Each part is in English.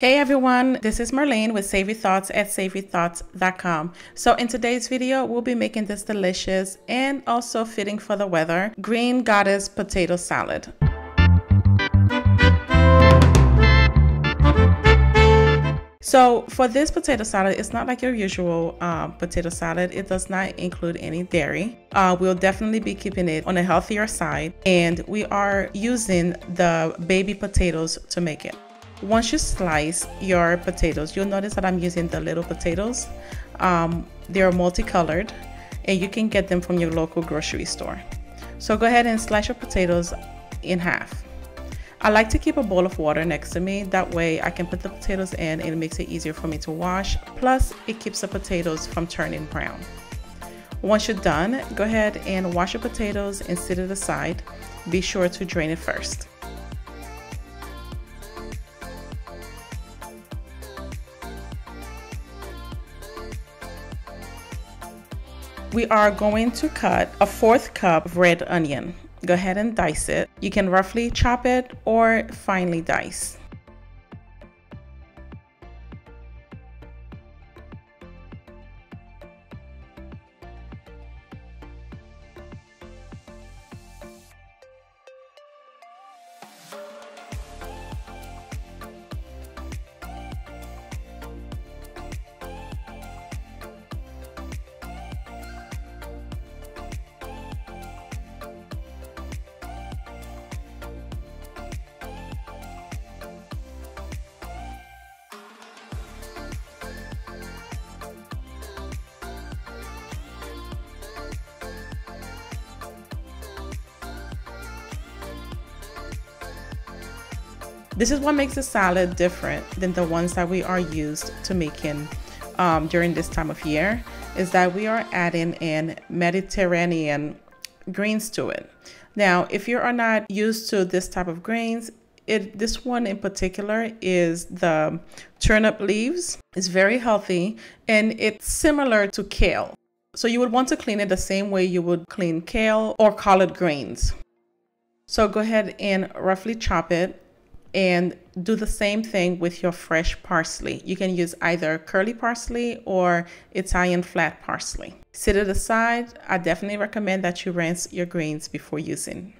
Hey everyone, this is Marlene with Savory Thoughts at SavoryThoughts.com. So in today's video, we'll be making this delicious and also fitting for the weather, Green Goddess Potato Salad. So for this potato salad, it's not like your usual potato salad. It does not include any dairy. We'll definitely be keeping it on a healthier side, and we are using the baby potatoes to make it. Once you slice your potatoes, you'll notice that I'm using the little potatoes. They're multicolored, and you can get them from your local grocery store. So go ahead and slice your potatoes in half. I like to keep a bowl of water next to me. That way I can put the potatoes in, and it makes it easier for me to wash. Plus, it keeps the potatoes from turning brown. Once you're done, go ahead and wash your potatoes and set it aside. Be sure to drain it first. We are going to cut a 1/4 cup of red onion. Go ahead and dice it. You can roughly chop it or finely dice. This is what makes the salad different than the ones that we are used to making during this time of year, is that we are adding in Mediterranean greens to it. Now, if you are not used to this type of greens, this one in particular is the turnip leaves. It's very healthy, and it's similar to kale. So you would want to clean it the same way you would clean kale or collard greens. So go ahead and roughly chop it. And do the same thing with your fresh parsley. You can use either curly parsley or Italian flat parsley. Set it aside. I definitely recommend that you rinse your greens before using.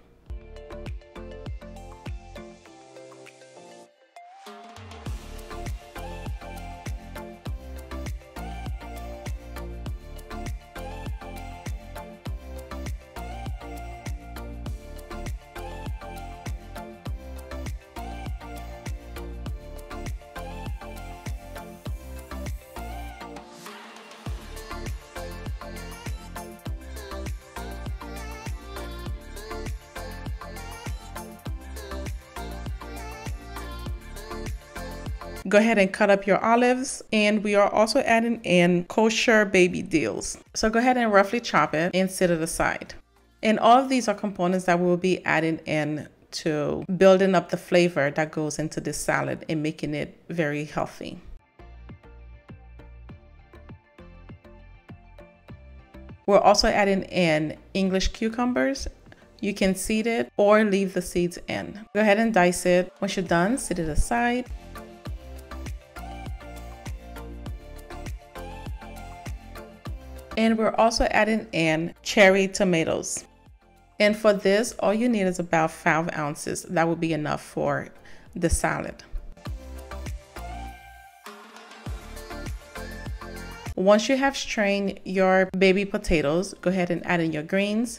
Go ahead and cut up your olives, and we are also adding in kosher baby dills. So go ahead and roughly chop it and set it aside. And all of these are components that we will be adding in to building up the flavor that goes into this salad and making it very healthy. We're also adding in English cucumbers. You can seed it or leave the seeds in. Go ahead and dice it. Once you're done, set it aside. And we're also adding in cherry tomatoes. And for this, all you need is about 5 ounces. That will be enough for the salad. Once you have strained your baby potatoes, go ahead and add in your greens,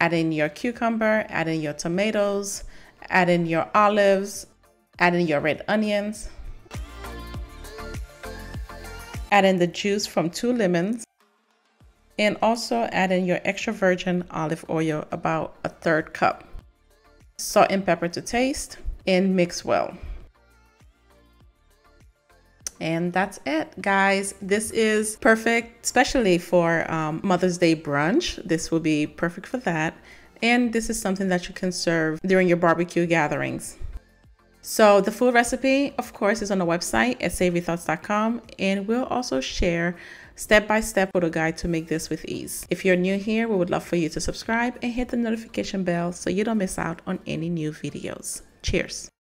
add in your cucumber, add in your tomatoes, add in your olives, add in your red onions, add in the juice from 2 lemons, and also add in your extra virgin olive oil, about a 1/3 cup. Salt and pepper to taste, and mix well. And that's it, guys. This is perfect, especially for Mother's Day brunch. This will be perfect for that. And this is something that you can serve during your barbecue gatherings. So the full recipe, of course, is on the website at SavoryThoughts.com, and we'll also share step-by-step photo guide to make this with ease. If you're new here, we would love for you to subscribe and hit the notification bell so you don't miss out on any new videos. Cheers!